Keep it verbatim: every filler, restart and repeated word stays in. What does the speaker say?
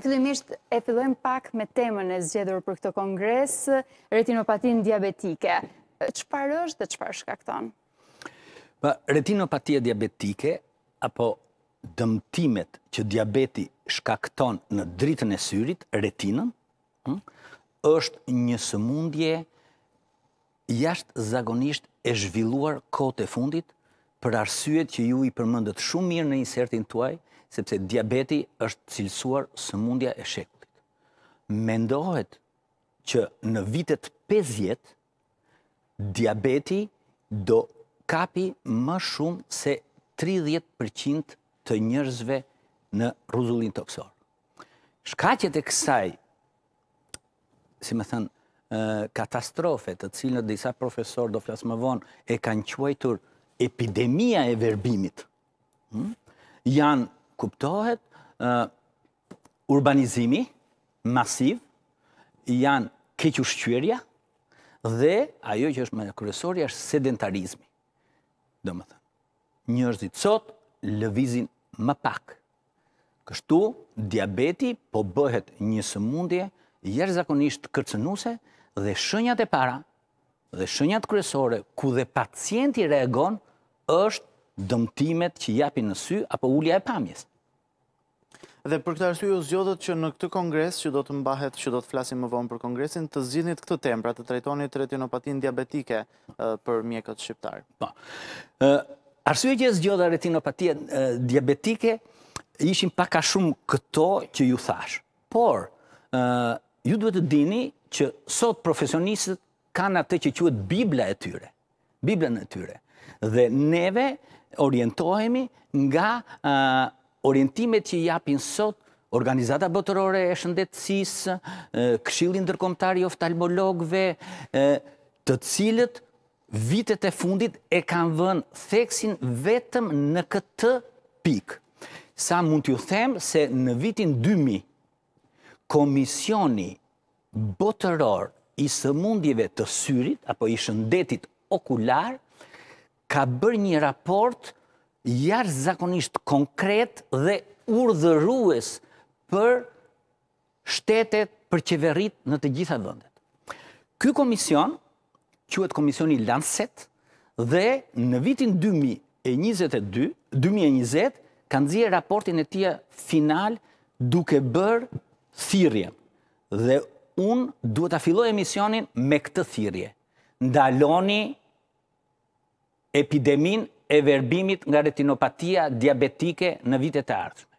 Fillimisht e fillojmë pak me temën e zgjedhur për këtë kongres, retinopatin diabetike. Çfarë është dhe çfarë shkakton? Pa, retinopatia diabetike apo dëmtimet që diabeti shkakton në dritën e syrit, retinën, është një sëmundje jashtëzakonisht e zhvilluar kohët e fundit për arsyet që ju i përmendët shumë mirë në insertin tuaj, sepse diabeti është cilësuar sëmundja e shekullit. Mendohet që në vitet pesëdhjetë, diabeti do kapi më shumë se tridhjetë përqind të njerëzve në rrezullin toksor. Shkaqet e kësaj, si më thënë, katastrofe, të cilën disa profesor do flas më vonë, e kanë quajtur epidemia e verbimit, janë kuptohet uh, urbanizimi masiv, janë keq ushqyerja dhe ajo që është më kryesorja është sedentarizmi. Domethënë, njerëzit sot lëvizin më pak. Kështu diabeti po bëhet një sëmundje jashtëzakonisht kërcënuese dhe shenjat e para dhe shenjat kryesore ku dhe pacienti reagon është dëmtimet që japin në sy apo ulja e pamjes. Dhe për këtë arsye u zgjodët që në këtë kongres që do të mbahet, që do të flasim më vonë për kongresin, të zgjidhni këtë temë, pra të trajtonit retinopatin diabetike për mjekët shqiptar. Po. Arsyeja që zgjodha retinopatia diabetike ishin pak a shumë këto që ju thash. Por ju duhet të dini që sot profesionistët kanë atë që quhet Bibla e tyre. Bibla e tyre. Dhe neve orientohemi nga uh, orientimet që japin sot Organizata Botërore e Shëndetësisë, uh, Këshilli Ndërkombëtar i Oftalmologëve, uh, të cilët vitet e fundit e kanë vënë theksin vetëm në këtë pikë. Sa mund t'ju them se në vitin dy mijë, Komisioni Botëror i Sëmundjeve të Syrit apo i Shëndetit Okular ka bërë një raport jashtëzakonisht konkret dhe urdhërues për shtetet, për qeverit në të gjitha vendet. Ky komision quhet Komisioni Lancet dhe në vitin dy mijë e njëzet e dy, dy mijë e njëzet ka nxjerrë raportin e tij final duke bërë thirrjen. Dhe unë duhet ta filloj emisionin me këtë thirrje. Ndaloni epidemin e verbimit nga retinopatia diabetike në vitet e ardhshme.